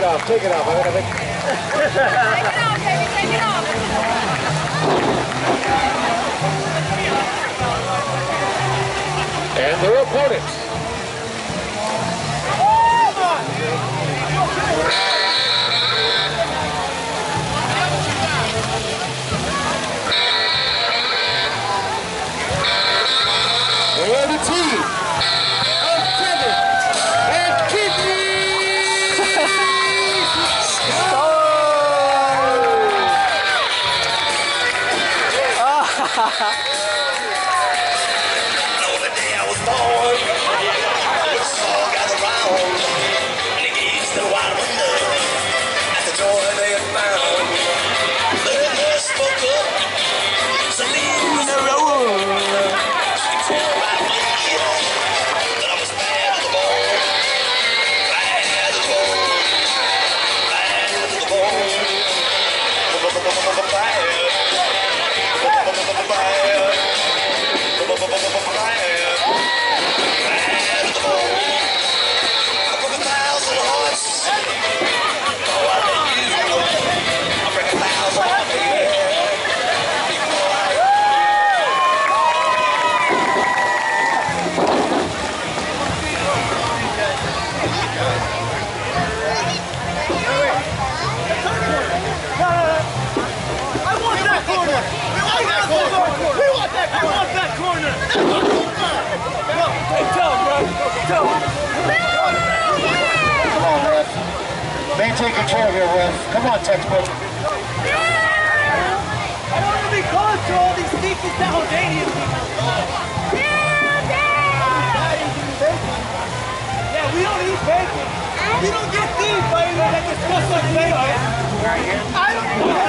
it off, take it off. I gotta make it. Take it off, baby, take it off. And their opponents. And the team of Kevin and Kidney Stone! Take control of your ref. Come on, textbook. Yeah. I don't want to be close to all these sneaky Saludanian people. Yeah, we don't eat bacon. We don't get these, baby. That disgust like bacon. Right here? I don't know.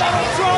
Donald Trump!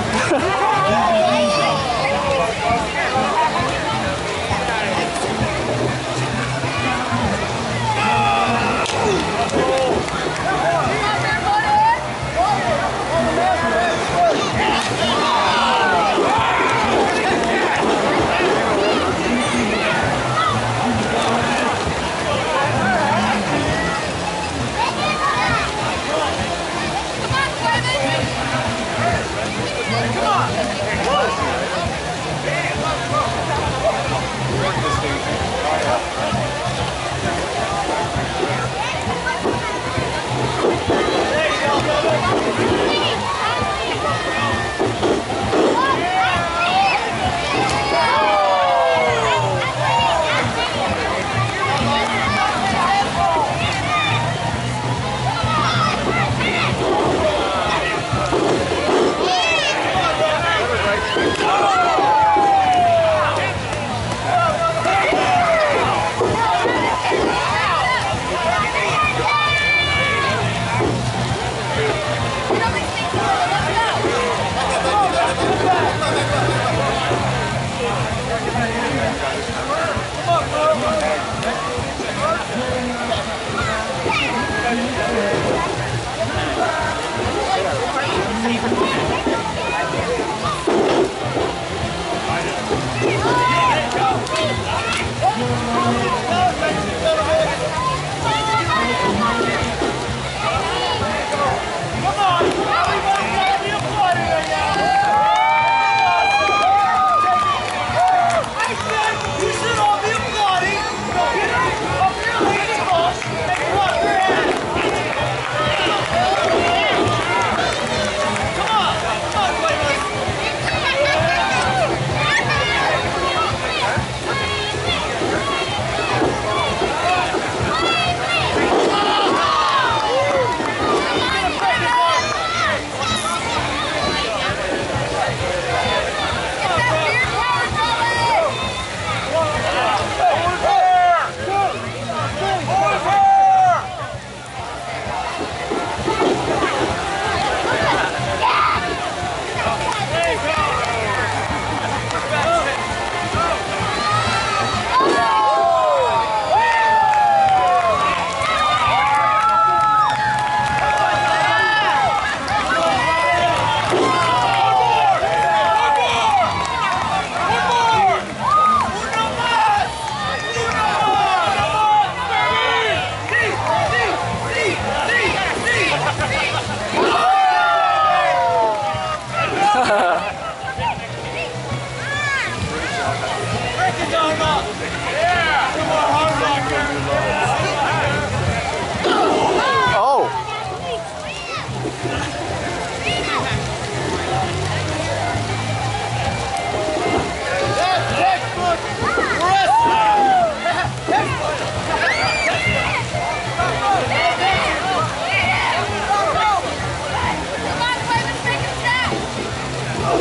That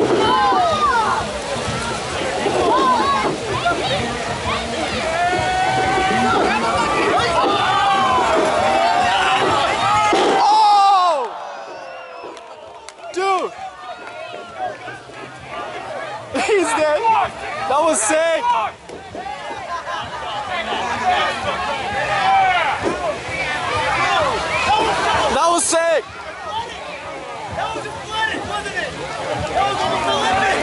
was sick! That was sick! That was a flooded, wasn't it? That was almost Olympic!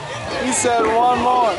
One more! He said one more.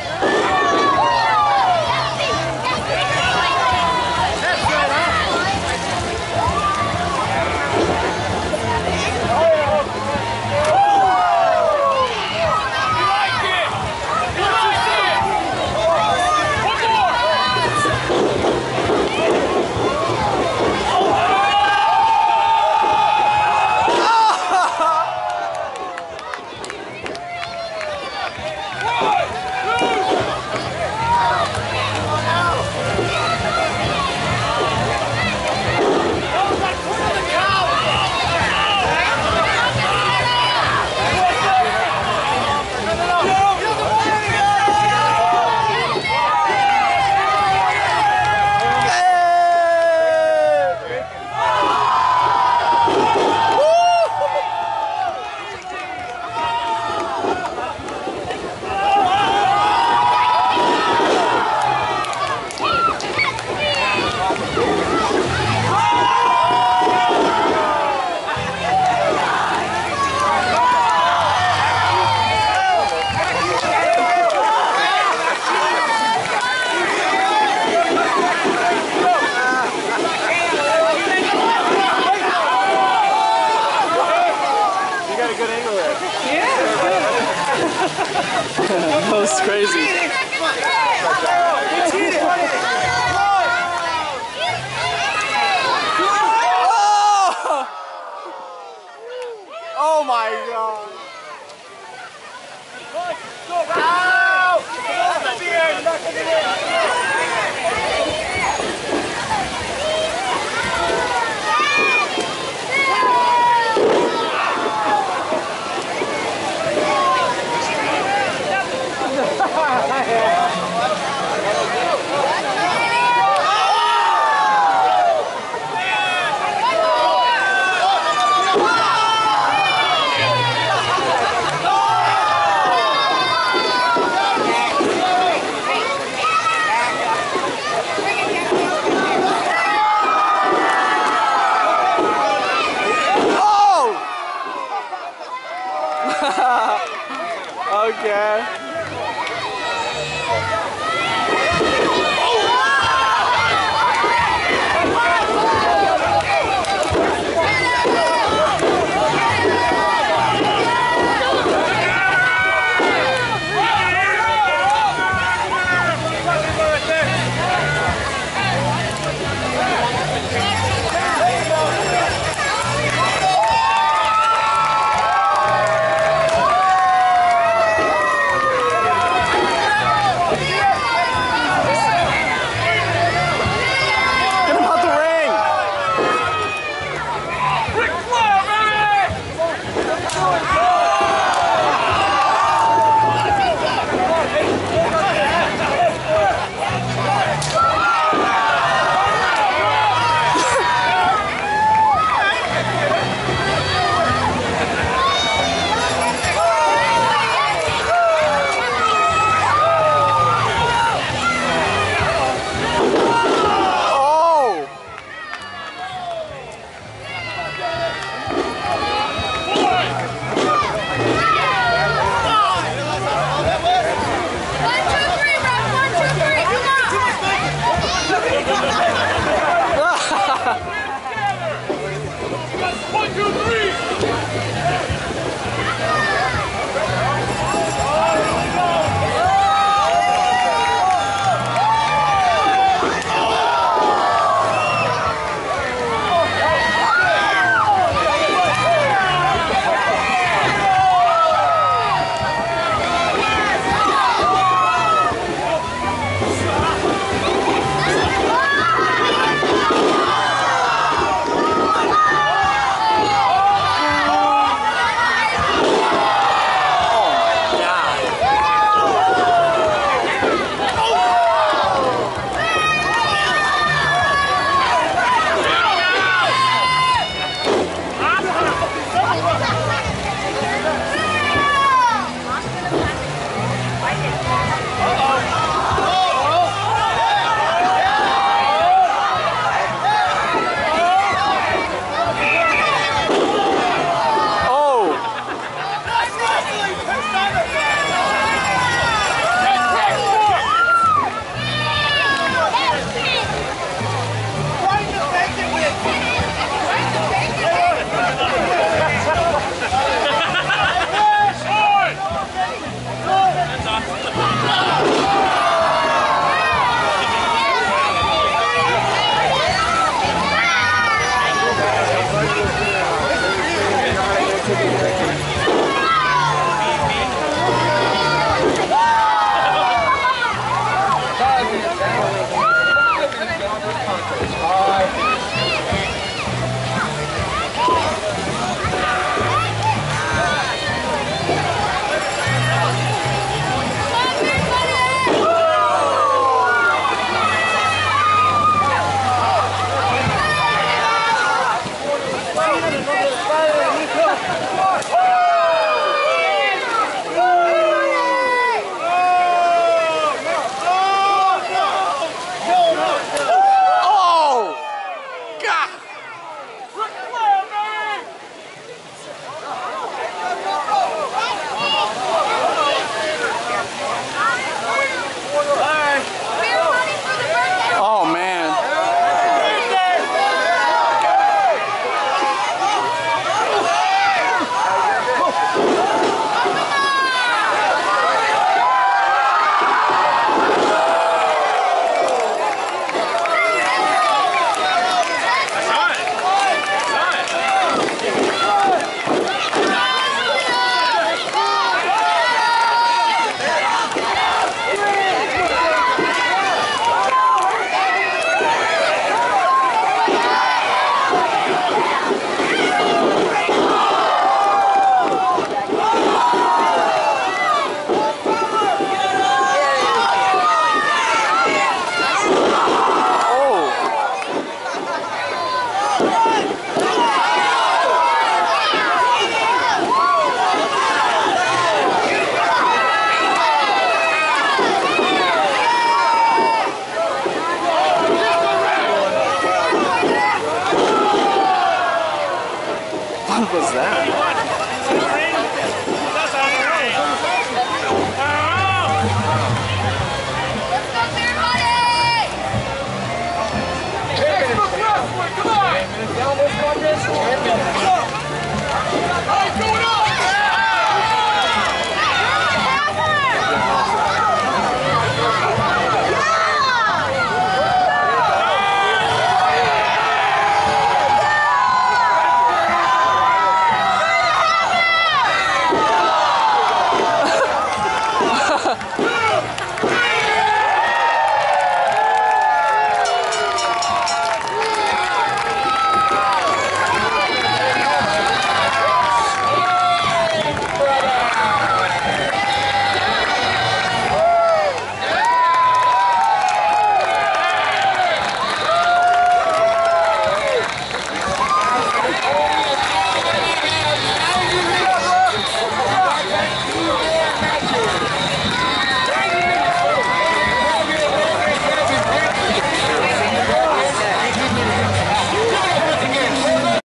God was that?